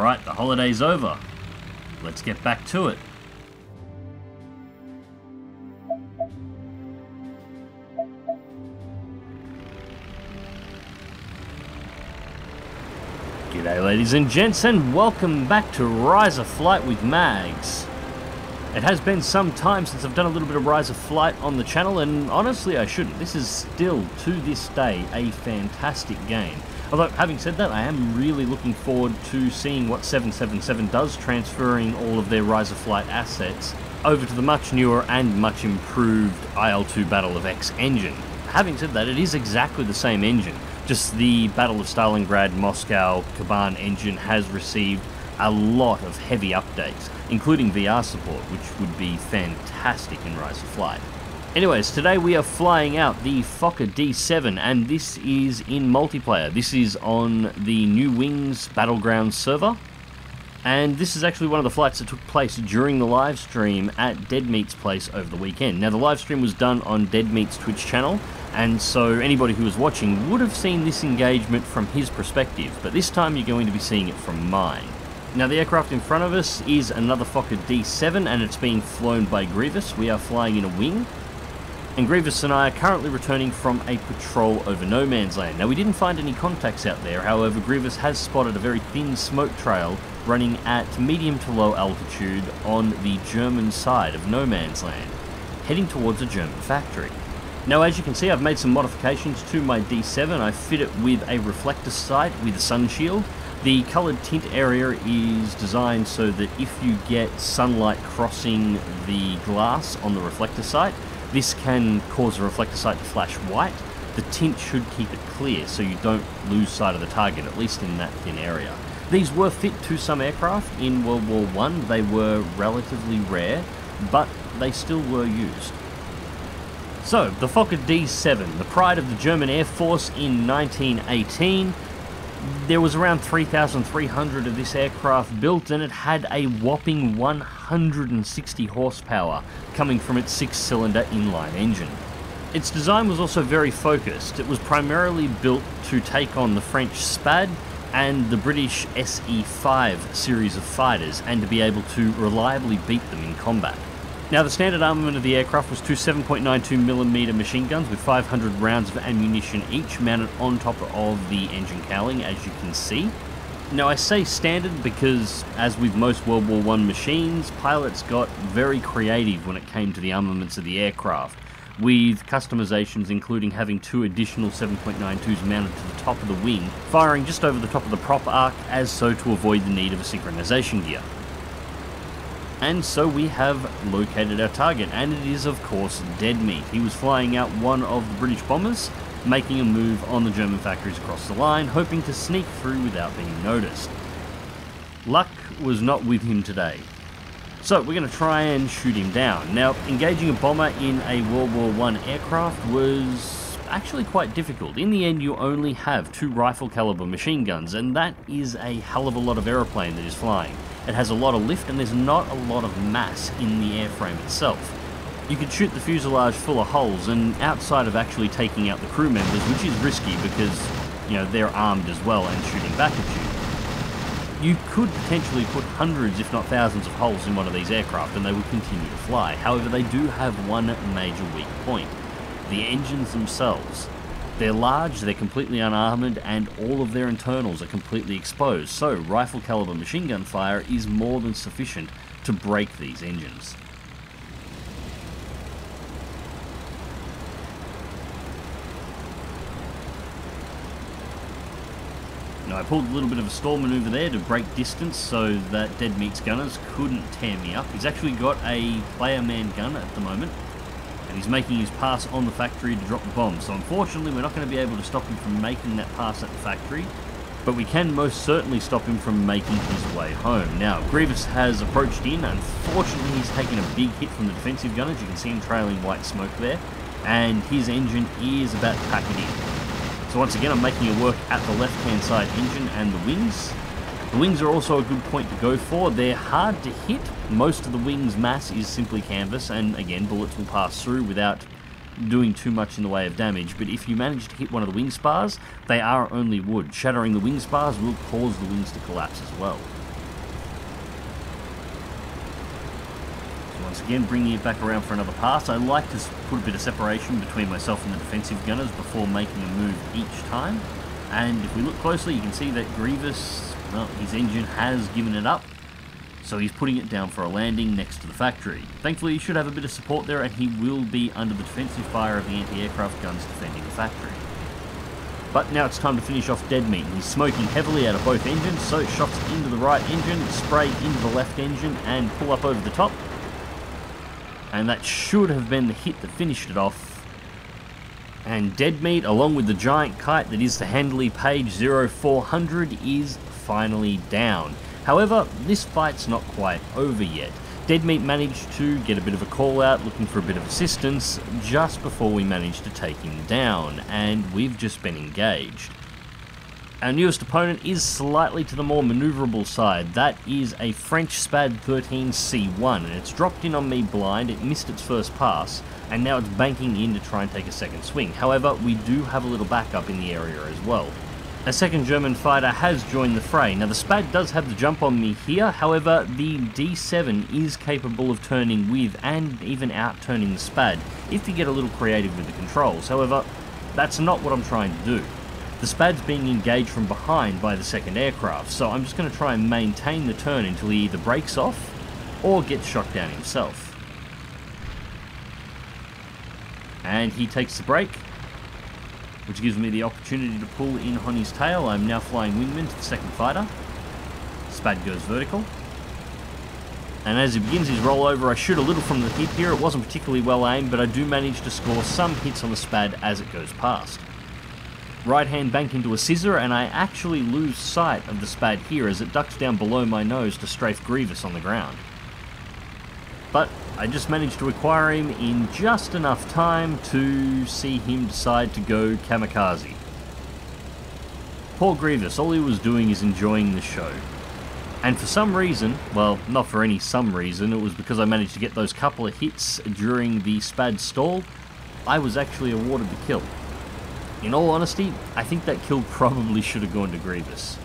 Alright, the holiday's over. Let's get back to it. G'day ladies and gents, and welcome back to Rise of Flight with Mags. It has been some time since I've done a little bit of Rise of Flight on the channel, and honestly I shouldn't. This is still, to this day, a fantastic game. Although, having said that, I am really looking forward to seeing what 777 does, transferring all of their Rise of Flight assets over to the much newer and much improved IL-2 Battle of X engine. Having said that, it is exactly the same engine, just the Battle of Stalingrad, Moscow, Kaban engine has received a lot of heavy updates, including VR support, which would be fantastic in Rise of Flight. Anyways, today we are flying out the Fokker D7, and this is in multiplayer. This is on the New Wings Battlegrounds server, and this is actually one of the flights that took place during the live stream at Deadmeat's place over the weekend. Now, the live stream was done on Deadmeat's Twitch channel, and so anybody who was watching would have seen this engagement from his perspective, but this time you're going to be seeing it from mine. Now, the aircraft in front of us is another Fokker D7, and it's being flown by Grievous. We are flying in a wing, and Grievous and I are currently returning from a patrol over no man's land. Now, we didn't find any contacts out there, however, Grievous has spotted a very thin smoke trail running at medium to low altitude on the German side of no man's land, heading towards a German factory. Now, as you can see, I've made some modifications to my D7. I fit it with a reflector sight with a sun shield. The coloured tint area is designed so that if you get sunlight crossing the glass on the reflector sight, this can cause the reflector sight to flash white. The tint should keep it clear so you don't lose sight of the target, at least in that thin area. These were fit to some aircraft in World War I. They were relatively rare, but they still were used. So, the Fokker D7, the pride of the German Air Force in 1918, there was around 3,300 of this aircraft built, and it had a whopping 160 horsepower coming from its six-cylinder inline engine. Its design was also very focused. It was primarily built to take on the French SPAD and the British SE5 series of fighters, and to be able to reliably beat them in combat. Now, the standard armament of the aircraft was two 7.92mm machine guns with 500 rounds of ammunition each, mounted on top of the engine cowling, as you can see. Now, I say standard because, as with most World War I machines, pilots got very creative when it came to the armaments of the aircraft, with customizations including having two additional 7.92s mounted to the top of the wing, firing just over the top of the prop arc, as so to avoid the need of a synchronization gear. And so we have located our target, and it is, of course, Deadmeat. He was flying out one of the British bombers, making a move on the German factories across the line, hoping to sneak through without being noticed. Luck was not with him today. So we're going to try and shoot him down. Now, engaging a bomber in a World War I aircraft was actually quite difficult. In the end, you only have two rifle caliber machine guns, and that is a hell of a lot of aeroplane that is flying. It has a lot of lift, and there's not a lot of mass in the airframe itself. You could shoot the fuselage full of holes, and outside of actually taking out the crew members, which is risky because, you know, they're armed as well and shooting back at you, you could potentially put hundreds, if not thousands, of holes in one of these aircraft, and they would continue to fly. However, they do have one major weak point: the engines themselves. They're large, they're completely unarmoured, and all of their internals are completely exposed, so rifle caliber machine gun fire is more than sufficient to break these engines. Now, I pulled a little bit of a stall manoeuvre there to break distance so that Deadmeat's gunners couldn't tear me up. He's actually got a player man gun at the moment, and he's making his pass on the factory to drop the bomb. So unfortunately, we're not going to be able to stop him from making that pass at the factory, but we can most certainly stop him from making his way home. Now, Grievous has approached in. Unfortunately, he's taken a big hit from the defensive gunners. You can see him trailing white smoke there, and his engine is about to pack it in. So once again, I'm making a work at the left-hand side engine and the wings. The wings are also a good point to go for. They're hard to hit. Most of the wings' mass is simply canvas, and again, bullets will pass through without doing too much in the way of damage. But if you manage to hit one of the wing spars, they are only wood. Shattering the wing spars will cause the wings to collapse as well. once again, bringing it back around for another pass. I like to put a bit of separation between myself and the defensive gunners before making a move each time. And if we look closely, you can see that Grievous, well, his engine has given it up, so he's putting it down for a landing next to the factory. Thankfully, he should have a bit of support there, and he will be under the defensive fire of the anti-aircraft guns defending the factory. But now it's time to finish off Deadmeat. He's smoking heavily out of both engines, so shots into the right engine, spray into the left engine, and pull up over the top. And that should have been the hit that finished it off. And Deadmeat, along with the giant kite that is the Handley Page 0400, is finally down. However, this fight's not quite over yet. Deadmeat managed to get a bit of a call out, looking for a bit of assistance, just before we managed to take him down, and we've just been engaged. Our newest opponent is slightly to the more manoeuvrable side. That is a French SPAD 13 C1, and it's dropped in on me blind. It missed its first pass, and now it's banking in to try and take a second swing. However, we do have a little backup in the area as well. A second German fighter has joined the fray. Now the SPAD does have the jump on me here, however the D7 is capable of turning with and even out-turning the SPAD if you get a little creative with the controls. However, that's not what I'm trying to do. The SPAD's being engaged from behind by the second aircraft, so I'm just going to try and maintain the turn until he either breaks off or gets shot down himself. And he takes the break, which gives me the opportunity to pull in on his tail. I'm now flying wingman to the second fighter. SPAD goes vertical. And as he begins his rollover, I shoot a little from the hip here. It wasn't particularly well aimed, but I do manage to score some hits on the SPAD as it goes past. Right hand bank into a scissor, and I actually lose sight of the SPAD here as it ducks down below my nose to strafe Grievous on the ground. But I just managed to acquire him in just enough time to see him decide to go kamikaze. Poor Grievous, all he was doing is enjoying the show. And for some reason, well, not for any some reason, it was because I managed to get those couple of hits during the SPAD stall, I was actually awarded the kill. In all honesty, I think that kill probably should have gone to Grievous.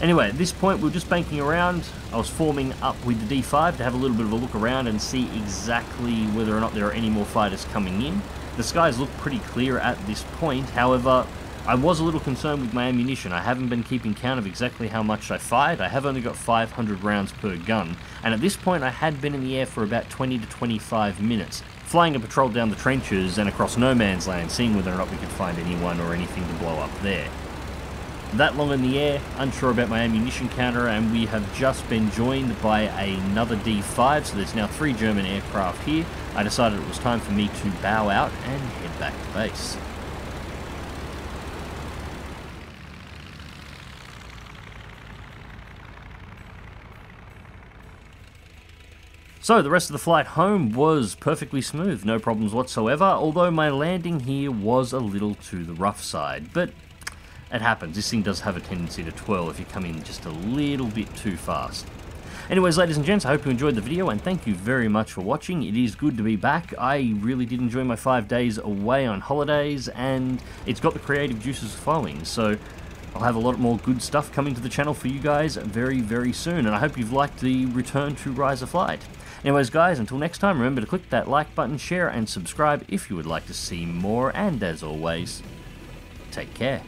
Anyway, at this point we were just banking around. I was forming up with the D5 to have a little bit of a look around and see exactly whether or not there are any more fighters coming in. The skies look pretty clear at this point, however, I was a little concerned with my ammunition. I haven't been keeping count of exactly how much I fired. I have only got 500 rounds per gun, and at this point I had been in the air for about 20 to 25 minutes, flying a patrol down the trenches and across no man's land, seeing whether or not we could find anyone or anything to blow up there. That long in the air, unsure about my ammunition counter, and we have just been joined by another D5, so there's now 3 German aircraft here. I decided it was time for me to bow out and head back to base. So the rest of the flight home was perfectly smooth, no problems whatsoever, although my landing here was a little to the rough side, but it happens. This thing does have a tendency to twirl if you come in just a little bit too fast. Anyways, ladies and gents, I hope you enjoyed the video, and thank you very much for watching. It is good to be back. I really did enjoy my 5 days away on holidays, and it's got the creative juices flowing, so I'll have a lot more good stuff coming to the channel for you guys very, very soon, and I hope you've liked the return to Rise of Flight. Anyways, guys, until next time, remember to click that like button, share, and subscribe if you would like to see more, and as always, take care.